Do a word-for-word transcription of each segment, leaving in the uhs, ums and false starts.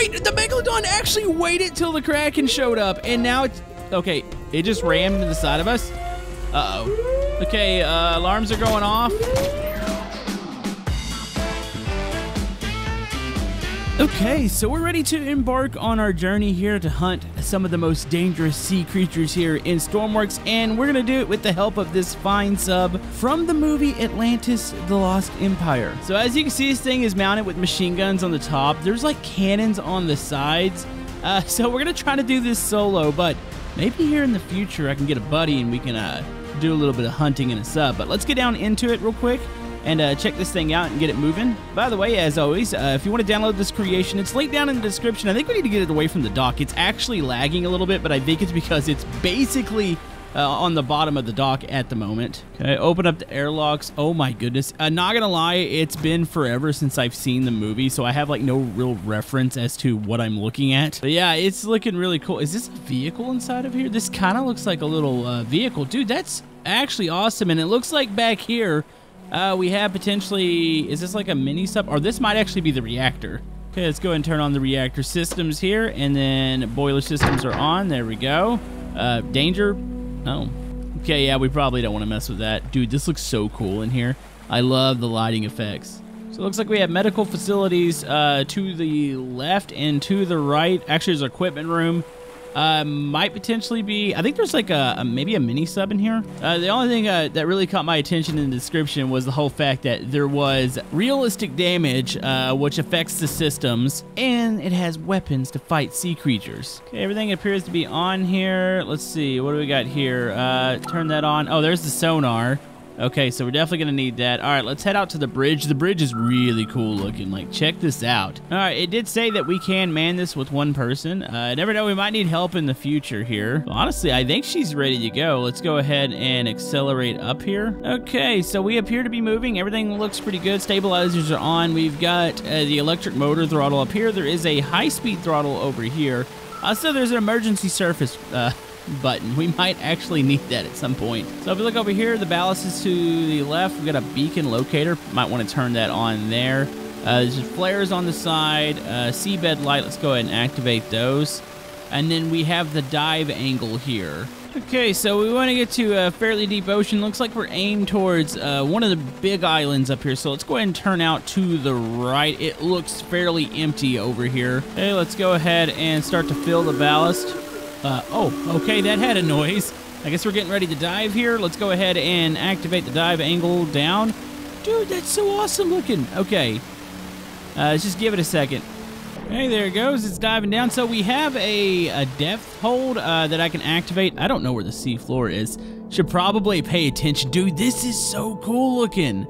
Wait, the Megalodon actually waited till the Kraken showed up, and now it's... Okay, it just rammed into the side of us. Uh-oh. Okay, uh, alarms are going off. Okay, so we're ready to embark on our journey here to hunt some of the most dangerous sea creatures here in Stormworks, and we're gonna do it with the help of this fine sub from the movie Atlantis: The Lost Empire. So as you can see, this thing is mounted with machine guns on the top. There's like cannons on the sides. Uh, so we're gonna try to do this solo, but maybe here in the future I can get a buddy and we can uh, do a little bit of hunting in a sub. But let's get down into it real quick and uh, check this thing out and get it moving. By the way, as always, uh, if you want to download this creation, it's linked down in the description. I think we need to get it away from the dock. It's actually lagging a little bit, but I think it's because it's basically uh, on the bottom of the dock at the moment. Okay, open up the airlocks. Oh my goodness. Uh, not gonna lie, it's been forever since I've seen the movie, so I have like no real reference as to what I'm looking at. But yeah, it's looking really cool. Is this a vehicle inside of here? This kind of looks like a little uh, vehicle. Dude, that's actually awesome, and it looks like back here, Uh, we have potentially, is this like a mini sub? Or this might actually be the reactor. Okay, let's go ahead and turn on the reactor systems here, and then boiler systems are on. There we go. Uh, danger. Oh. Okay, yeah, we probably don't want to mess with that. Dude, this looks so cool in here. I love the lighting effects. So it looks like we have medical facilities uh, to the left and to the right. Actually, there's an equipment room. Uh, might potentially be, I think there's like a, a maybe a mini sub in here. Uh, the only thing uh, that really caught my attention in the description was the whole fact that there was realistic damage, uh, which affects the systems, and it has weapons to fight sea creatures. Okay, everything appears to be on here. Let's see, what do we got here? Uh, turn that on. Oh, there's the sonar. Okay, so we're definitely gonna need that. All right, let's head out to the bridge. The bridge is really cool looking. Like, check this out. All right, it did say that we can man this with one person. Uh, I never know, we might need help in the future here. Well, honestly, I think she's ready to go. Let's go ahead and accelerate up here. Okay, so we appear to be moving. Everything looks pretty good. Stabilizers are on. We've got uh, the electric motor throttle up here. There is a high-speed throttle over here. Also, there's an emergency surface uh, button. We might actually need that at some point. So if you look over here, the ballast is to the left. We've got a beacon locator. Might want to turn that on there. Uh, there's flares on the side. Uh, seabed light. Let's go ahead and activate those. And then we have the dive angle here. Okay, so we want to get to a fairly deep ocean. Looks like we're aimed towards uh, one of the big islands up here. So let's go ahead and turn out to the right. It looks fairly empty over here. Hey, let's go ahead and start to fill the ballast. Uh, oh, okay, that had a noise. I guess we're getting ready to dive here. Let's go ahead and activate the dive angle down. Dude, that's so awesome looking. Okay, uh, let's just give it a second. Hey, there it goes. It's diving down. So we have a, a depth hold uh, that I can activate. I don't know where the sea floor is. Should probably pay attention. Dude, this is so cool looking.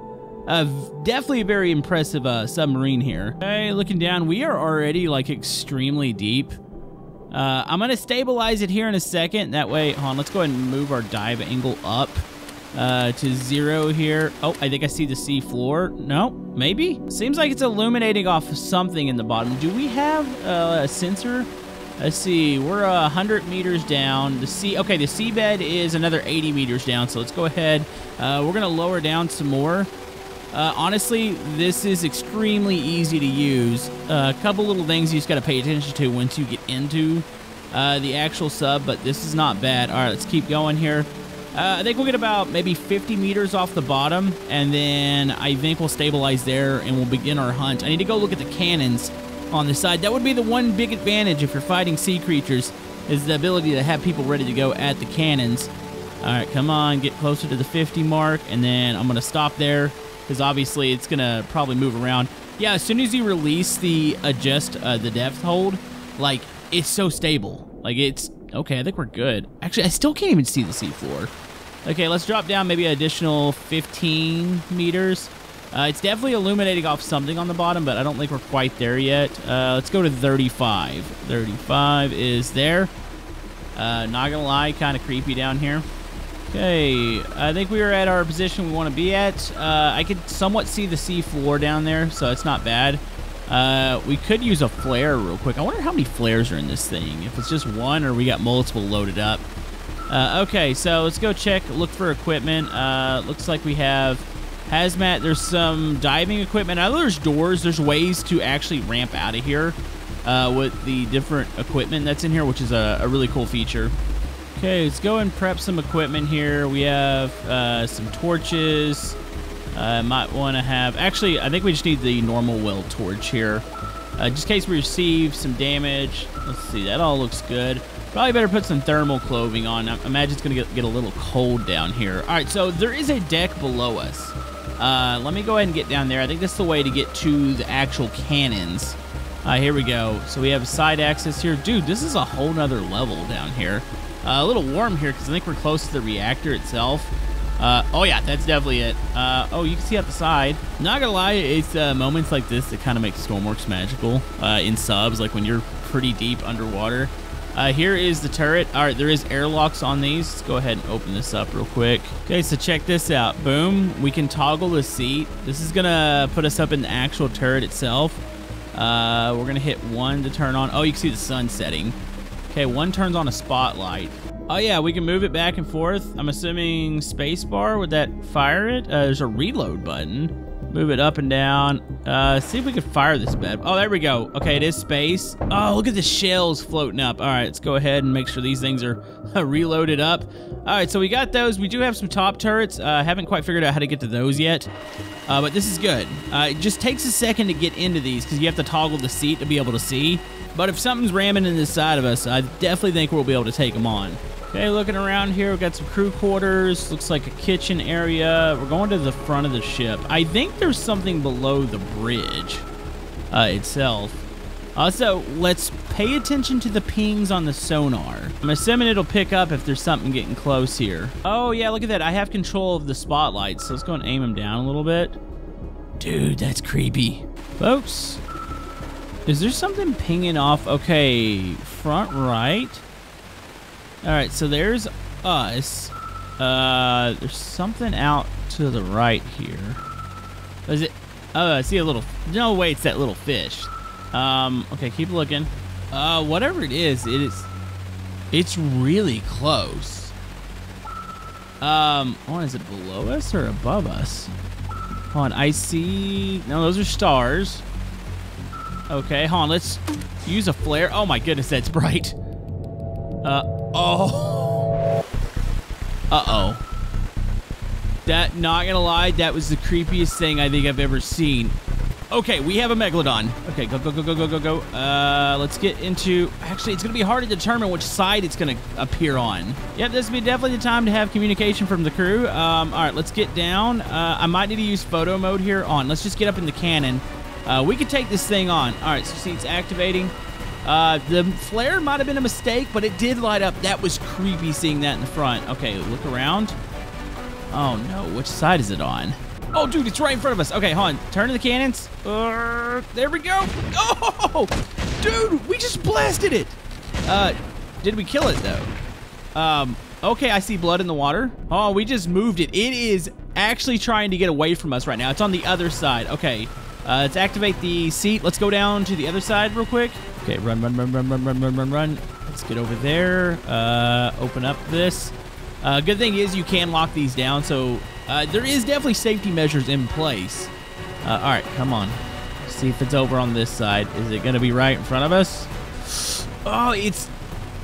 Uh, definitely a very impressive uh, submarine here. Hey, looking down, we are already like extremely deep. Uh, I'm going to stabilize it here in a second. That way, hold on, let's go ahead and move our dive angle up uh, to zero here. Oh, I think I see the sea floor. No, maybe? Seems like it's illuminating off something in the bottom. Do we have uh, a sensor? Let's see. We're uh, one hundred meters down. The sea. Okay, the seabed is another eighty meters down, so let's go ahead. Uh, we're going to lower down some more. Uh, honestly, this is extremely easy to use. Uh, a couple little things you just got to pay attention to once you get into uh, the actual sub, but this is not bad. All right, let's keep going here. Uh, I think we'll get about maybe fifty meters off the bottom, and then I think we'll stabilize there and we'll begin our hunt. I need to go look at the cannons on the side. That would be the one big advantage if you're fighting sea creatures, is the ability to have people ready to go at the cannons. All right, come on, get closer to the fifty mark, and then I'm going to stop there, because obviously it's going to probably move around. Yeah, as soon as you release the adjust uh, the depth hold, like, it's so stable. Like, it's... Okay, I think we're good. Actually, I still can't even see the seafloor. Okay, let's drop down maybe an additional fifteen meters. Uh, it's definitely illuminating off something on the bottom, but I don't think we're quite there yet. Uh, let's go to thirty-five. thirty-five is there. Uh, not going to lie, kind of creepy down here. Okay, I think we are at our position we want to be at. Uh, I could somewhat see the sea floor down there, so it's not bad. Uh, we could use a flare real quick. I wonder how many flares are in this thing. If it's just one or we got multiple loaded up. Uh, okay, so let's go check, look for equipment. Uh, looks like we have hazmat. There's some diving equipment. I know there's doors. There's ways to actually ramp out of here. uh, with the different equipment that's in here, which is a, a really cool feature. Okay, let's go and prep some equipment here. We have uh, some torches. I uh, might want to have... Actually, I think we just need the normal weld torch here. Uh, just in case we receive some damage. Let's see, that all looks good. Probably better put some thermal clothing on. I imagine it's going to get a little cold down here. All right, so there is a deck below us. Uh, let me go ahead and get down there. I think that's the way to get to the actual cannons. Uh, here we go. So we have side access here. Dude, this is a whole nother level down here. Uh, a little warm here because I think we're close to the reactor itself. Uh, oh, yeah, that's definitely it. Uh, oh, you can see out the side. Not gonna lie, it's uh, moments like this that kind of make Stormworks magical uh, in subs, like when you're pretty deep underwater. Uh, here is the turret. All right, there is airlocks on these. Let's go ahead and open this up real quick. Okay, so check this out. Boom, we can toggle the seat. This is gonna put us up in the actual turret itself. Uh, we're gonna hit one to turn on. Oh, you can see the sun setting. Okay, one turns on a spotlight. Oh yeah, we can move it back and forth. I'm assuming spacebar, would that fire it? Uh, there's a reload button. Move it up and down. Uh, see if we can fire this bed. Oh, there we go. Okay, it is space. Oh, look at the shells floating up. All right, let's go ahead and make sure these things are reloaded up. All right, so we got those. We do have some top turrets. I uh, haven't quite figured out how to get to those yet, uh, but this is good. Uh, it just takes a second to get into these because you have to toggle the seat to be able to see. But if something's ramming in the side of us, I definitely think we'll be able to take them on. Okay, looking around here, we've got some crew quarters. Looks like a kitchen area. We're going to the front of the ship. I think there's something below the bridge uh, itself. Also, let's pay attention to the pings on the sonar. I'm assuming it'll pick up if there's something getting close here. Oh, yeah, look at that. I have control of the spotlights, so let's go and aim them down a little bit. Dude, that's creepy. Folks, is there something pinging off? Okay, front right. All right, so there's us. Uh, there's something out to the right here. Is it? Oh, I see a little. No way, it's that little fish. Um, okay, keep looking. Uh, whatever it is, it is. It's really close. Um, oh, is it below us or above us? Hold on, I see. No, those are stars. Okay, hold on. Let's use a flare. Oh my goodness, that's bright. Uh oh. Uh oh. That, not gonna lie, that was the creepiest thing I think I've ever seen. Okay, we have a megalodon. Okay, go go go go go go go. Uh, let's get into. Actually, it's gonna be hard to determine which side it's gonna appear on. Yep, this would be definitely the time to have communication from the crew. Um, all right, let's get down. Uh, I might need to use photo mode here. On. Let's just get up in the cannon. Uh, we could take this thing on. All right, so see, it's activating. Uh, the flare might have been a mistake, but it did light up. That was creepy seeing that in the front. Okay, look around. Oh, no. Which side is it on? Oh, dude, it's right in front of us. Okay, hold on. Turn to the cannons. Uh, there we go. Oh, dude, we just blasted it. Uh, did we kill it, though? Um, okay, I see blood in the water. Oh, we just moved it. It is actually trying to get away from us right now. It's on the other side. Okay, uh, let's activate the seat. Let's go down to the other side real quick. Okay, run, run, run, run, run, run, run, run, run. Let's get over there. Uh, open up this. Uh, good thing is you can lock these down, so uh, there is definitely safety measures in place. Uh, all right, come on. Let's see if it's over on this side. Is it going to be right in front of us? Oh, it's...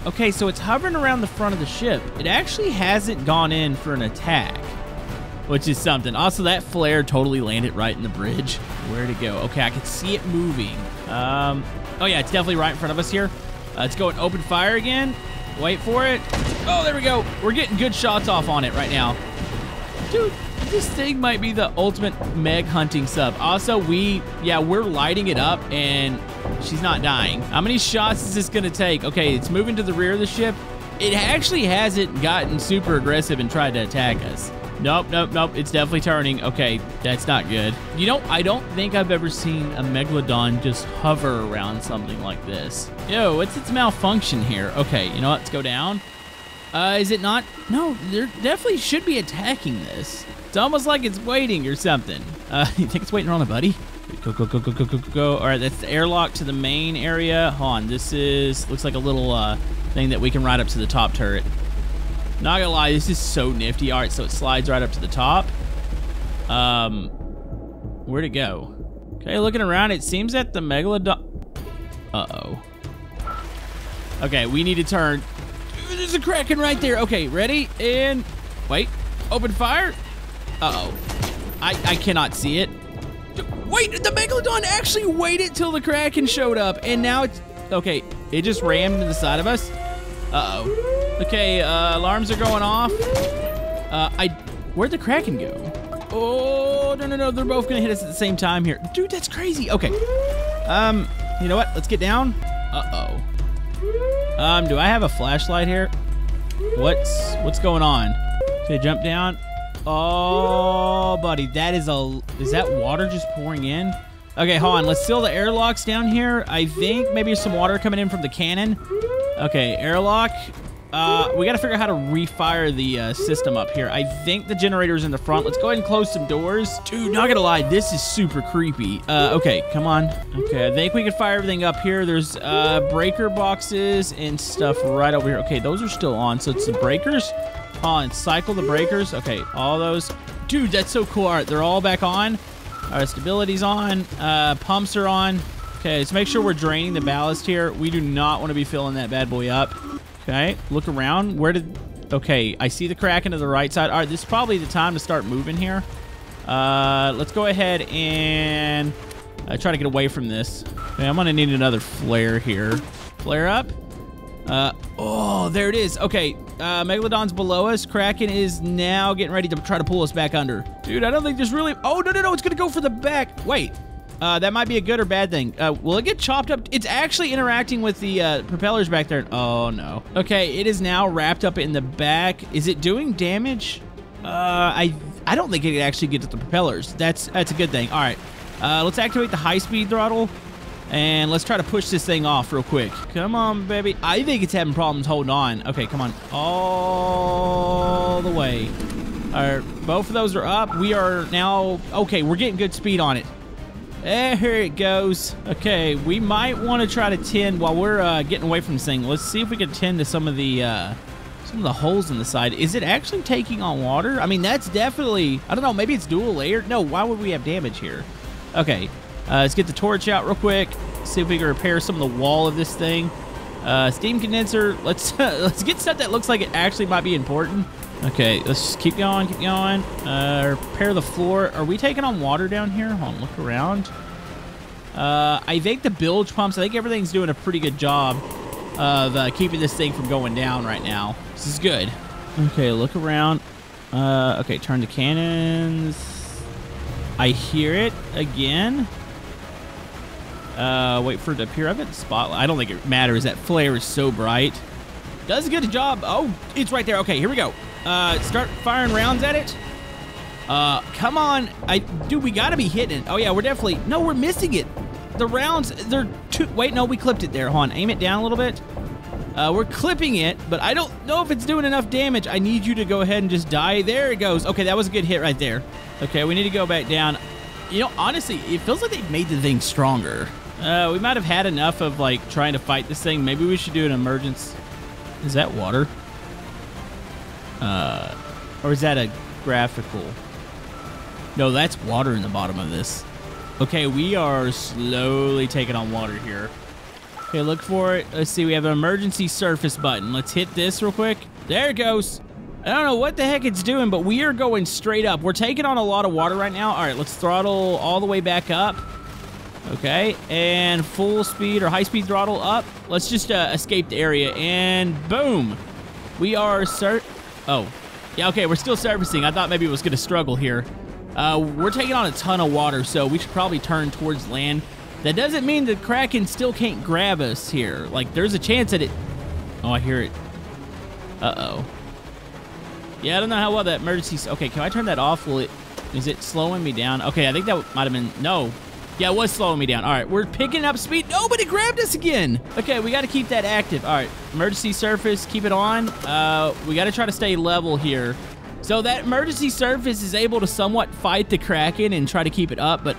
Okay, so it's hovering around the front of the ship. It actually hasn't gone in for an attack, which is something. Also, that flare totally landed right in the bridge. Where'd it go? Okay, I can see it moving. Um... Oh, yeah, it's definitely right in front of us here. Uh, let's go and open fire again. Wait for it. Oh, there we go. We're getting good shots off on it right now. Dude, this thing might be the ultimate Meg hunting sub. Also, we, yeah, we're lighting it up, and she's not dying. How many shots is this going to take? Okay, it's moving to the rear of the ship. It actually hasn't gotten super aggressive and tried to attack us. Nope, nope, nope. It's definitely turning. Okay, that's not good. You know, I don't think I've ever seen a megalodon just hover around something like this. Yo, what's its malfunction here? Okay, you know what? Let's go down. Uh, is it not? No, there definitely should be attacking this. It's almost like it's waiting or something. Uh, you think it's waiting on a buddy? Go, go, go, go, go, go, go, go. All right, that's the airlock to the main area. Hold on, this is, looks like a little uh, thing that we can ride up to the top turret. Not gonna lie, this is so nifty. All right, so it slides right up to the top. Um, where'd it go? Okay, looking around, it seems that the megalodon... Uh-oh. Okay, we need to turn. There's a Kraken right there. Okay, ready? And wait. Open fire. Uh-oh. I, I cannot see it. Wait, the Megalodon actually waited till the Kraken showed up, and now it's... Okay, it just rammed into the side of us. Uh-oh. Okay, uh, alarms are going off. Uh, I... Where'd the Kraken go? Oh, no, no, no. They're both going to hit us at the same time here. Dude, that's crazy. Okay. Um, you know what? Let's get down. Uh-oh. Um, do I have a flashlight here? What's... What's going on? Okay, jump down. Oh, buddy, that is a... Is that water just pouring in? Okay, hold on. Let's seal the airlocks down here. I think maybe there's some water coming in from the cannon. Okay, airlock. Uh, we got to figure out how to refire the uh, system up here. I think the generator's in the front. Let's go ahead and close some doors. Dude, not going to lie. This is super creepy. Uh, okay, come on. Okay, I think we can fire everything up here. There's uh, breaker boxes and stuff right over here. Okay, those are still on, so it's the breakers. On cycle the breakers. Okay, all those. Dude, that's so cool. All right, they're all back on. All right, stability's on. Uh, pumps are on. Okay, let's make sure we're draining the ballast here. We do not want to be filling that bad boy up. Okay, look around. Where did... Okay, I see the Kraken to the right side. All right, this is probably the time to start moving here. Uh, let's go ahead and uh, try to get away from this. Okay, I'm going to need another flare here. Flare up. Uh, oh, there it is. Okay, uh, Megalodon's below us. Kraken is now getting ready to try to pull us back under. Dude, I don't think there's really... Oh, no, no, no, it's going to go for the back. Wait, uh, that might be a good or bad thing. Uh, will it get chopped up? It's actually interacting with the uh, propellers back there. Oh, no. Okay, it is now wrapped up in the back. Is it doing damage? Uh, I I don't think it could actually get to the propellers. That's, that's a good thing. All right, uh, let's activate the high-speed throttle. And let's try to push this thing off real quick. Come on, baby. I think it's having problems holding on. Okay, come on. All the way. All right, both of those are up. We are now... Okay, we're getting good speed on it. There it goes. Okay, we might want to try to tend while we're uh, getting away from this thing. Let's see if we can tend to some of the... Uh, some of the holes in the side. Is it actually taking on water? I mean, that's definitely... I don't know, maybe it's dual layered. No, why would we have damage here? Okay. Uh, let's get the torch out real quick. See if we can repair some of the wall of this thing. Uh, steam condenser. Let's uh, let's get stuff that looks like it actually might be important. Okay, let's just keep going, keep going. Uh, repair the floor. Are we taking on water down here? Hold on, look around. Uh, I think the bilge pumps, I think everything's doing a pretty good job of uh, keeping this thing from going down right now. This is good. Okay, look around. Uh, okay, turn the cannons. I hear it again. Uh, wait for it to appear. I've got the spotlight. I don't think it matters. That flare is so bright. Does a good job. Oh, it's right there. Okay, here we go. Uh, start firing rounds at it. Uh, come on. I, dude, we gotta be hitting it. Oh yeah, we're definitely, no, we're missing it. The rounds, they're too, wait, no, we clipped it there. Hold on, aim it down a little bit. Uh, we're clipping it, but I don't know if it's doing enough damage. I need you to go ahead and just die. There it goes. Okay, that was a good hit right there. Okay, we need to go back down. You know, honestly, it feels like they've made the thing stronger. Uh, we might have had enough of, like, trying to fight this thing. Maybe we should do an emergency. Is that water? Uh, or is that a graphical? No, that's water in the bottom of this. Okay, we are slowly taking on water here. Okay, look for it. Let's see, we have an emergency surface button. Let's hit this real quick. There it goes. I don't know what the heck it's doing, but we are going straight up. We're taking on a lot of water right now. All right, let's throttle all the way back up. Okay, and full speed or high-speed throttle up. Let's just uh, escape the area, and boom. We are sur... Oh. Yeah, okay, we're still surfacing. I thought maybe it was going to struggle here. Uh, we're taking on a ton of water, so we should probably turn towards land. That doesn't mean the Kraken still can't grab us here. Like, there's a chance that it... Oh, I hear it. Uh-oh. Yeah, I don't know how well that emergency... Okay, can I turn that off? Will it... Is it slowing me down? Okay, I think that might have been... No. Yeah, it was slowing me down. All right, we're picking up speed. Nobody grabbed us again. Okay, we got to keep that active. All right, emergency surface, keep it on. Uh, we got to try to stay level here. So that emergency surface is able to somewhat fight the Kraken and try to keep it up, but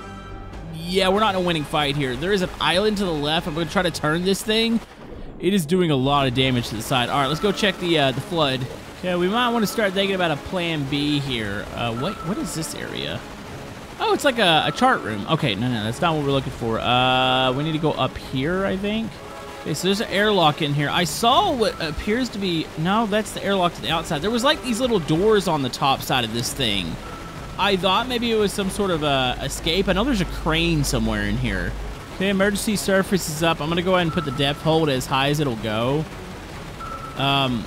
yeah, we're not in a winning fight here. There is an island to the left. I'm going to try to turn this thing. It is doing a lot of damage to the side. All right, let's go check the uh, the flood. Okay, we might want to start thinking about a plan B here. Uh, what what is this area? Oh, it's like a, a chart room. Okay, no, no, that's not what we're looking for. Uh, we need to go up here, I think. Okay, so there's an airlock in here. I saw what appears to be... No, that's the airlock to the outside. There was like these little doors on the top side of this thing. I thought maybe it was some sort of uh, escape. I know there's a crane somewhere in here. Okay, emergency surface is up. I'm going to go ahead and put the depth hold as high as it'll go. Um,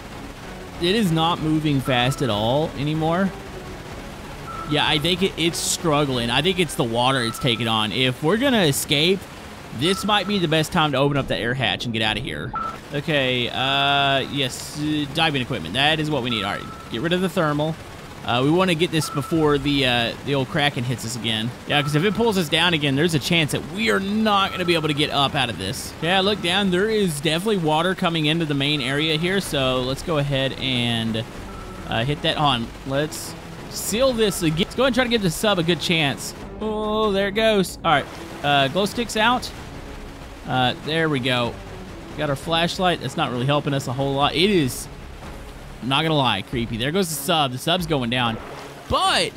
it is not moving fast at all anymore. Yeah, I think it, it's struggling. I think it's the water it's taking on. If we're going to escape, this might be the best time to open up that air hatch and get out of here. Okay, uh, yes, uh, diving equipment. That is what we need. All right, get rid of the thermal. Uh, we want to get this before the uh, the old Kraken hits us again. Yeah, because if it pulls us down again, there's a chance that we are not going to be able to get up out of this. Yeah, look down. There is definitely water coming into the main area here, so let's go ahead and uh, hit that on. Let's... seal this again. Let's go ahead and try to give the sub a good chance. Oh, there it goes. All right. Uh, glow sticks out. Uh, there we go. Got our flashlight. That's not really helping us a whole lot. It is, not going to lie, creepy. There goes the sub. The sub's going down. But,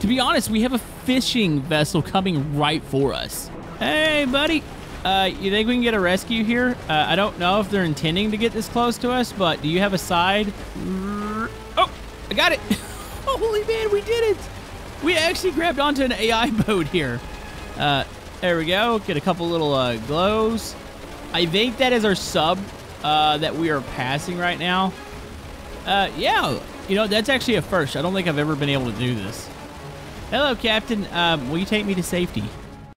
to be honest, we have a fishing vessel coming right for us. Hey, buddy. Uh, you think we can get a rescue here? Uh, I don't know if they're intending to get this close to us, but do you have a side? Oh, I got it. Holy man, we did it! We actually grabbed onto an A I boat here. Uh, there we go. Get a couple little uh, glows. I think that is our sub uh, that we are passing right now. Uh, yeah, you know, that's actually a first. I don't think I've ever been able to do this. Hello, Captain. Um, will you take me to safety?